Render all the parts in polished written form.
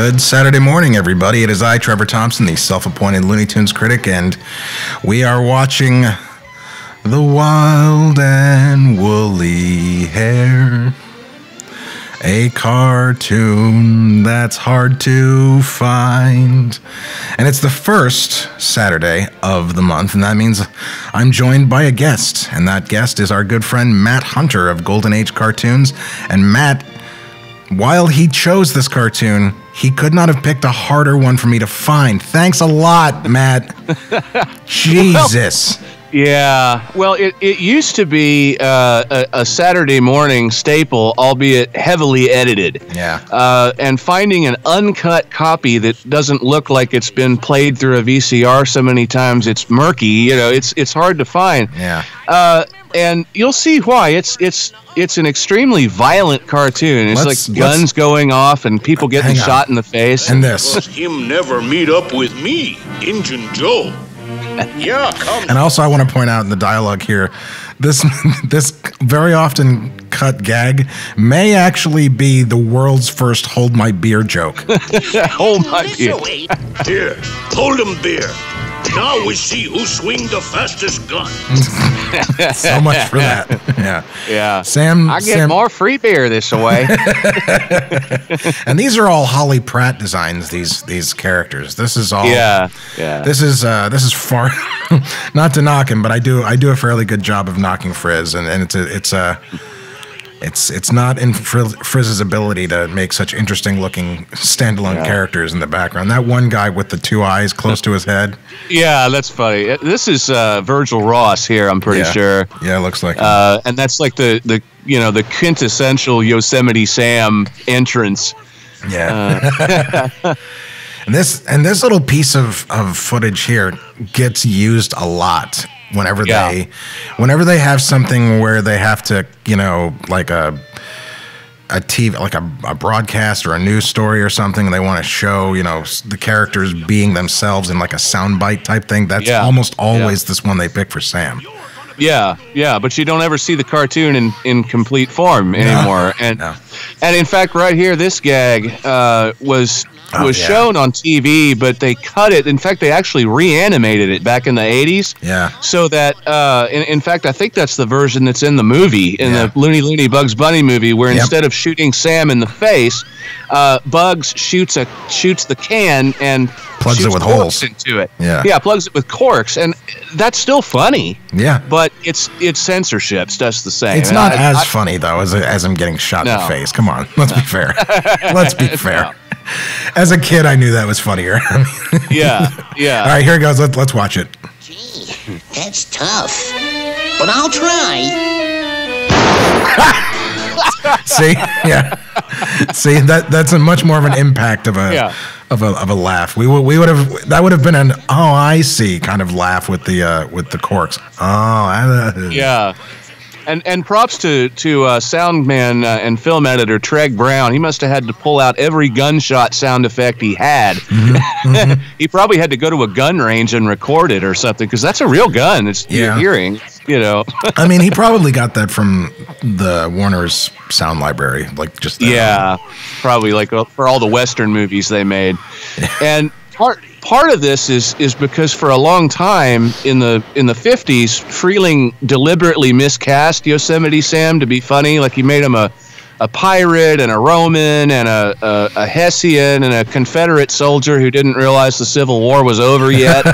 Good Saturday morning, everybody. It is I, Trevor Thompson, the self-appointed Looney Tunes critic, and we are watching The Wild and Woolly Hare, a cartoon that's hard to find. And it's the first Saturday of the month, and that means I'm joined by a guest, and that guest is our good friend Matt Hunter of Golden Age Cartoons. And Matt, while he chose this cartoon, he could not have picked a harder one for me to find. Thanks a lot, Matt. Jesus. Well, yeah. Well, it used to be a Saturday morning staple, albeit heavily edited. Yeah. And finding an uncut copy that doesn't look like it's been played through a VCR so many times, it's murky. You know, it's hard to find. Yeah. And you'll see why. It's an extremely violent cartoon. It's like guns going off and people getting shot in the face. And this. Him never meet up with me, Injun Joe. Yeah, come. And also, I want to point out in the dialogue here, this very often cut gag may actually be the world's first "hold my beer" joke. Hold my beer. Here, hold 'em beer. Now we see who swings the fastest gun. So much for that. Yeah. Yeah. Sam. I get more free beer this way. And these are all Holly Pratt designs, these characters. This is all. Yeah. Yeah. This is far not to knock him, but I do a fairly good job of knocking Friz, and it's not in Frizz's ability to make such interesting looking standalone characters in the background. That one guy with the two eyes close to his head. Yeah, that's funny. This is Virgil Ross here, I'm pretty sure. Yeah, it looks like. And that's like the you know, the quintessential Yosemite Sam entrance. Yeah. And this little piece of footage here gets used a lot. Whenever they have something where they have to, you know, like a TV, like a broadcast or a news story or something, and they want to show, you know, the characters being themselves in like a soundbite type thing, that's almost always this one they pick for Sam. Yeah, yeah, but you don't ever see the cartoon in complete form anymore. And in fact, right here, this gag was shown on TV, but they cut it. In fact, they actually reanimated it back in the 80s. Yeah. So that, in fact, I think that's the version that's in the movie, in the Looney Looney Bugs Bunny movie, where instead of shooting Sam in the face, Bugs shoots the can and plugs it with holes into it. Yeah. Yeah, plugs it with corks, and that's still funny. Yeah. But it's censorship, just the same. It's not as funny though as him getting shot in the face. Come on, let's be fair. Let's be fair. No. As a kid, I knew that was funnier. Yeah, yeah. All right, here it goes. Let's watch it. Gee, that's tough, but I'll try. See, yeah, see that's a much more of an impact of a laugh. That would have been an "oh, I see" kind of laugh with the corks. Oh, yeah. And props to sound man and film editor Treg Brown. He must have had to pull out every gunshot sound effect he had. Mm-hmm. He probably had to go to a gun range and record it or something, because that's a real gun. It's you're hearing, you know. I mean, he probably got that from the Warner's sound library, like just that. Yeah, probably like for all the Western movies they made. And part of this is because for a long time in the 50s, Freleng deliberately miscast Yosemite Sam to be funny. Like, he made him a pirate and a Roman and a Hessian and a Confederate soldier who didn't realize the Civil War was over yet.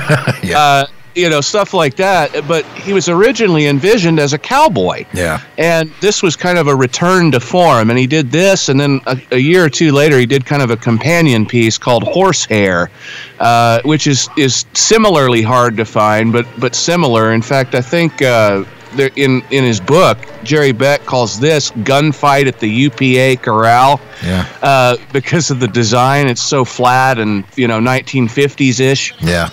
You know, stuff like that. But he was originally envisioned as a cowboy. Yeah. And this was kind of a return to form. And he did this, and then a year or two later, he did kind of a companion piece called Horsehair, which is similarly hard to find, but similar. In fact, I think in his book, Jerry Beck calls this "Gunfight at the UPA Corral." Yeah. Because of the design, it's so flat and, you know, 1950s-ish. Yeah.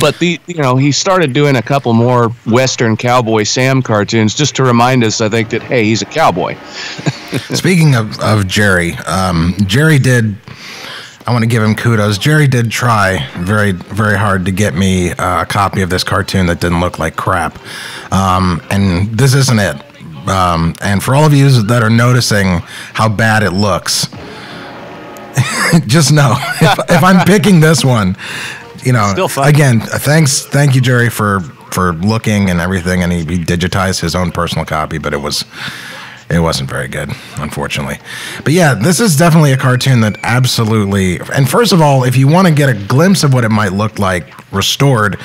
But you know, he started doing a couple more Western Cowboy Sam cartoons just to remind us, I think, that hey, he's a cowboy. Speaking of Jerry, I want to give him kudos. Jerry did try very, very hard to get me a copy of this cartoon that didn't look like crap, and this isn't it. And for all of you that are noticing how bad it looks, Just no. If I'm picking this one, you know, still fun. Again, thank you, Jerry, for looking and everything, and he digitized his own personal copy, but it wasn't very good, unfortunately. But yeah, this is definitely a cartoon that absolutely, and first of all, if you want to get a glimpse of what it might look like restored,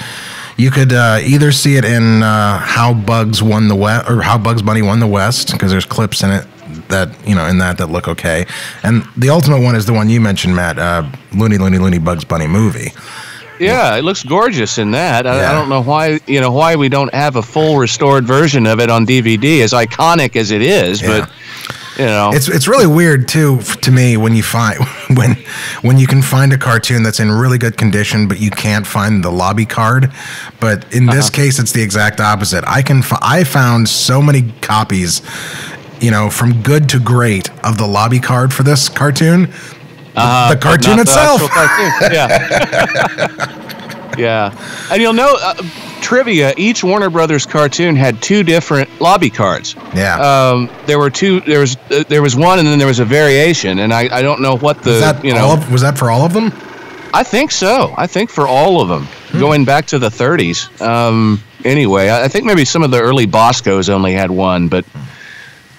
you could either see it in How Bugs Bunny Won the West, because there's clips in it that, you know, in that look okay. And the ultimate one is the one you mentioned, Matt, Looney Looney Looney Bugs Bunny movie. Yeah, it looks gorgeous in that. I don't know why, you know, why we don't have a full restored version of it on DVD, as iconic as it is. Yeah. But you know, it's really weird too to me when you find when you can find a cartoon that's in really good condition, but you can't find the lobby card. But in this case, it's the exact opposite. I found so many copies, you know, from good to great of the lobby card for this cartoon. The cartoon itself. Cartoon. Yeah. Yeah. And you'll know, trivia, each Warner Brothers cartoon had two different lobby cards. Yeah. There were two. There was one, and then there was a variation. And I don't know what the, was that for all of them? I think so. I think for all of them, going back to the 30s. Anyway, I think maybe some of the early Boscos only had one, but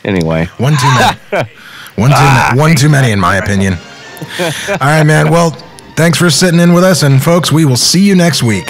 anyway. One too many. one too many, in my opinion. All right, man. Well, thanks for sitting in with us. And, folks, we will see you next week.